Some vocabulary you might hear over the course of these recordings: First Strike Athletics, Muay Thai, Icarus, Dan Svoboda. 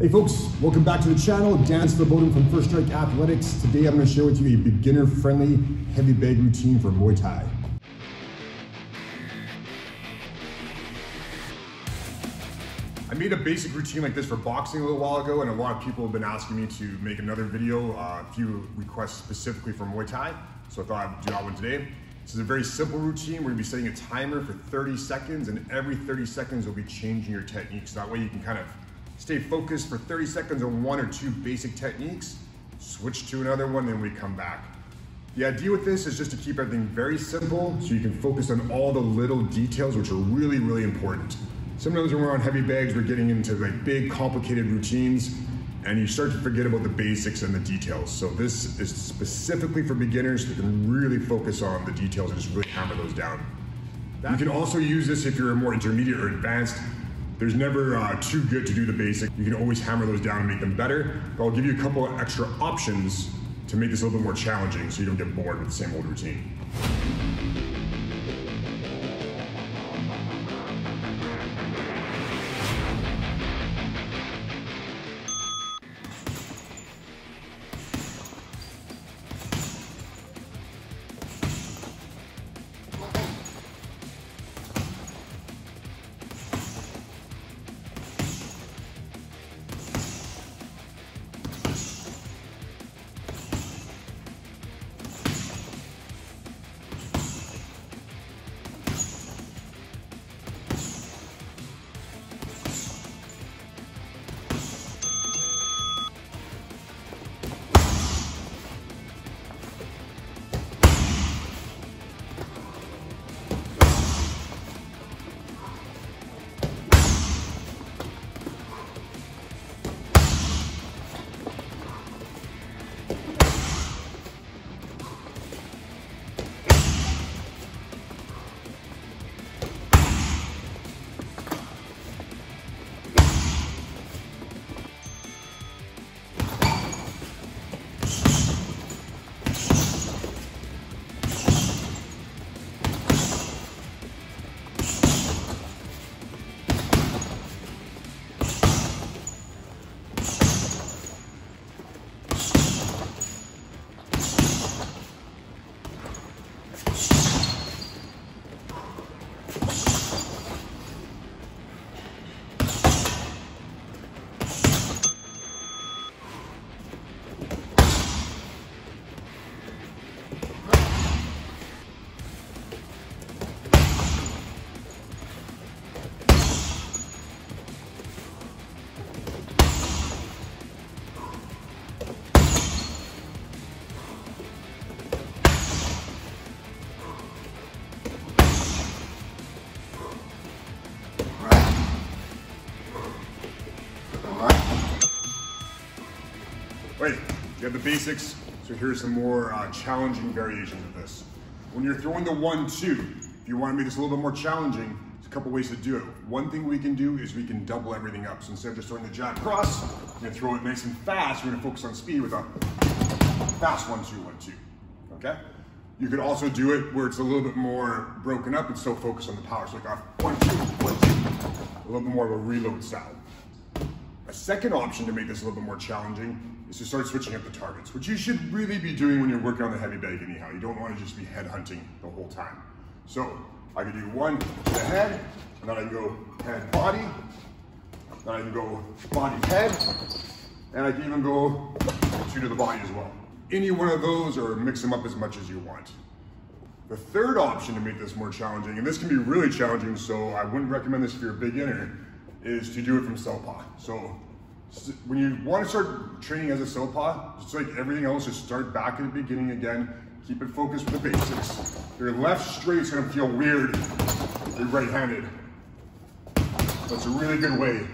Hey folks, welcome back to the channel. Dan Svoboda from First Strike Athletics. Today I'm going to share with you a beginner-friendly heavy bag routine for Muay Thai. I made a basic routine like this for boxing a little while ago, and a lot of people have been asking me to make another video, a few requests specifically for Muay Thai, so I thought I'd do that one today. This is a very simple routine. We're going to be setting a timer for 30 seconds, and every 30 seconds you'll be changing your techniques. That way you can kind of stay focused for 30 seconds on one or two basic techniques, switch to another one, then we come back. The idea with this is just to keep everything very simple so you can focus on all the little details, which are really, really important. Sometimes when we're on heavy bags, we're getting into like big, complicated routines and you start to forget about the basics and the details. So this is specifically for beginners who can really focus on the details and just really hammer those down. You can also use this if you're more intermediate or advanced. There's never too good to do the basic. You can always hammer those down and make them better. But I'll give you a couple of extra options to make this a little bit more challenging so you don't get bored with the same old routine. You have the basics, so here's some more challenging variations of this. When you're throwing the 1-2, if you want to make this a little bit more challenging, there's a couple ways to do it. One thing we can do is we can double everything up. So instead of just throwing the jab cross, you're going to throw it nice and fast. We're going to focus on speed with a fast 1-2, 1-2. Okay? You could also do it where it's a little bit more broken up and still focus on the power. So like a 1-2, 1-2, a little bit more of a reload style. A second option to make this a little bit more challenging is to start switching up the targets, which you should really be doing when you're working on the heavy bag anyhow. You don't want to just be head hunting the whole time. So I could do one to the head, and then I can go head body, then I can go body head, and I can even go two to the body as well. Any one of those, or mix them up as much as you want. The third option to make this more challenging, and this can be really challenging, so I wouldn't recommend this if you're a beginner, is to do it from southpaw. So when you want to start training as a southpaw, just like everything else, just start back at the beginning again. Keep it focused with the basics. Your left straight's gonna feel weird if you're right-handed. That's a really good way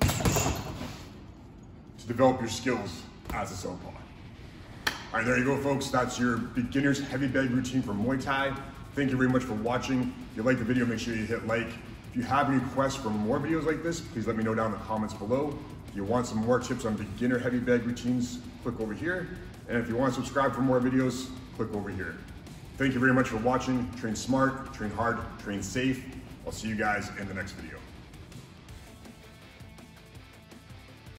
to develop your skills as a southpaw. All right, there you go, folks. That's your beginner's heavy bag routine for Muay Thai. Thank you very much for watching. If you like the video, make sure you hit like. If you have any requests for more videos like this, please let me know down in the comments below. If you want some more tips on beginner heavy bag routines, click over here. And if you want to subscribe for more videos, click over here. Thank you very much for watching. Train smart, train hard, train safe. I'll see you guys in the next video.